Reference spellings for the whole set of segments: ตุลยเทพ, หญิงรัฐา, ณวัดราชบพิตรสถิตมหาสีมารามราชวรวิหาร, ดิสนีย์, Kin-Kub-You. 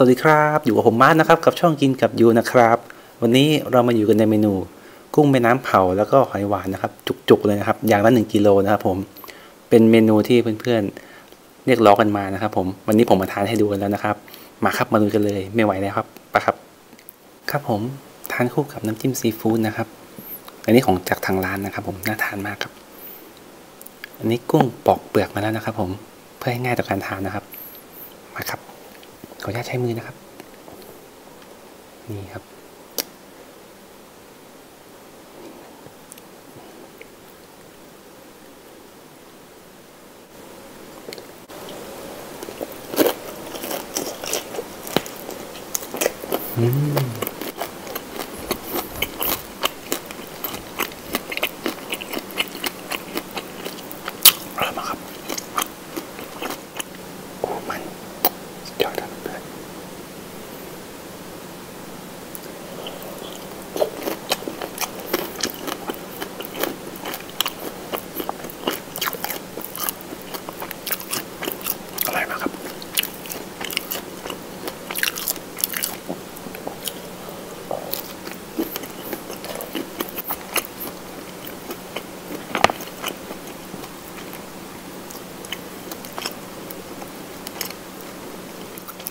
สวัสดีครับอยู่กับผมมาร์ทนะครับกับช่องกินกับยูนะครับวันนี้เรามาอยู่กันในเมนูกุ้งแม่น้ำเผาแล้วก็หอยหวานนะครับจุกๆเลยนะครับอย่างละ1 กิโลนะครับผมเป็นเมนูที่เพื่อนๆเรียกร้องกันมานะครับผมวันนี้ผมมาทานให้ดูกันแล้วนะครับมาครับมาดูกันเลยไม่ไหวแล้วครับปะครับครับผมทานคู่กับน้ำจิ้มซีฟู้ดนะครับอันนี้ของจากทางร้านนะครับผมน่าทานมากครับอันนี้กุ้งปอกเปลือกมาแล้วนะครับผมเพื่อให้ง่ายต่อการทานนะครับมาครับขออนุญาตใช้มือนะครับนี่ครับ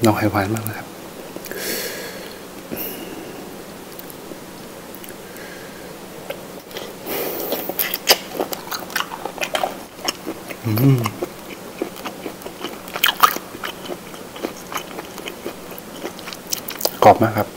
อร่อยมากครับโอ้มันยอดครับน้องหอยหวานมากนะครับกรอบมากครับ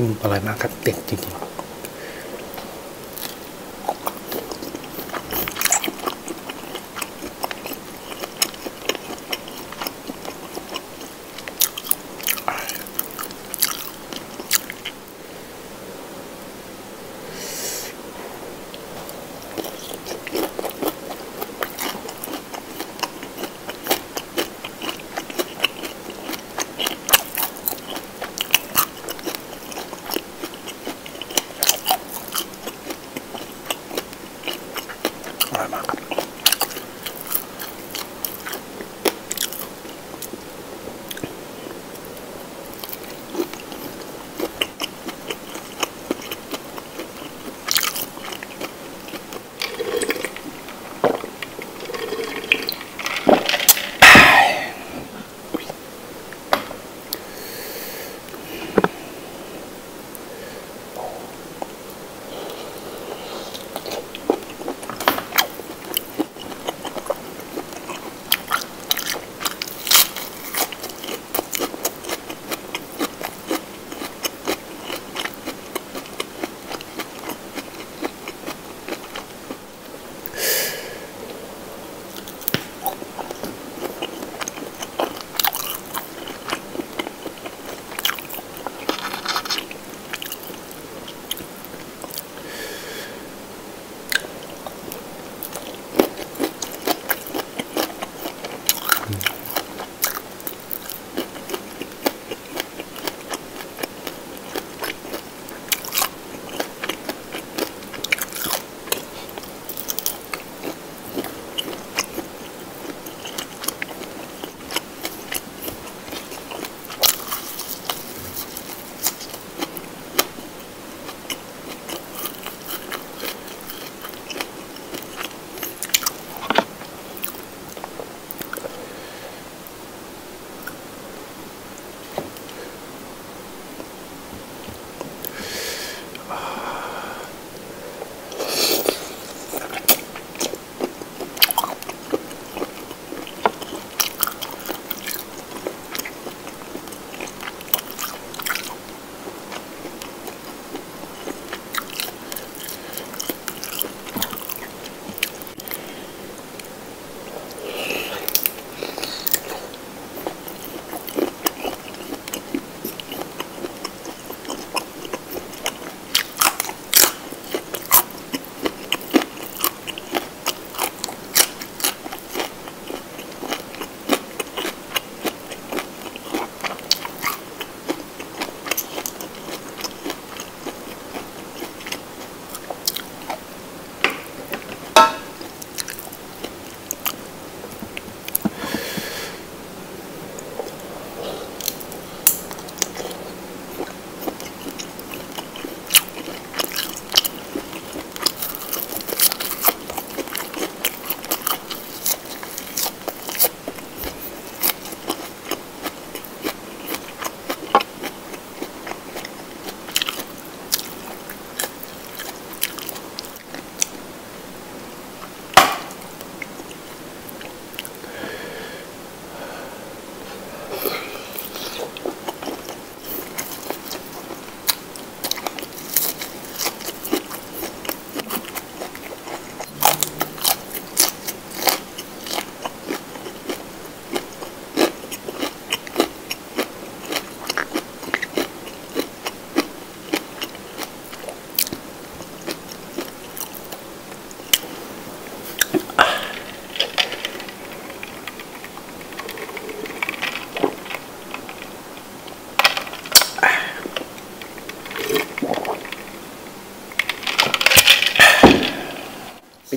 จิ้มอร่อยมากครับเด็ดจริงๆ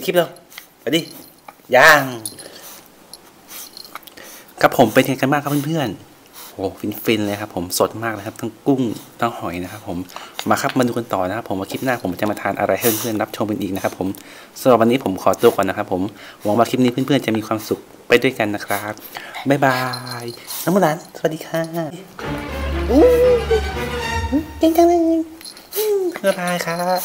คลิปแล้วไปดิย่างครับผมเป็นไงกันบ้างครับเพื่อนๆโอ้ฟินๆเลยครับผมสดมากนะครับทั้งกุ้งทั้งหอยนะครับผมมาครับมาดูกันต่อนะครับผมว่าคลิปหน้าผมจะมาทานอะไรให้เพื่อนๆรับชมกันอีกนะครับผมสำหรับวันนี้ผมขอตัวก่อนนะครับผมหวังว่าคลิปนี้เพื่อนๆจะมีความสุขไปด้วยกันนะครับบ๊ายบายน้องมูหลานสวัสดีค่ะเก่งจังเลยคืออะไรครับ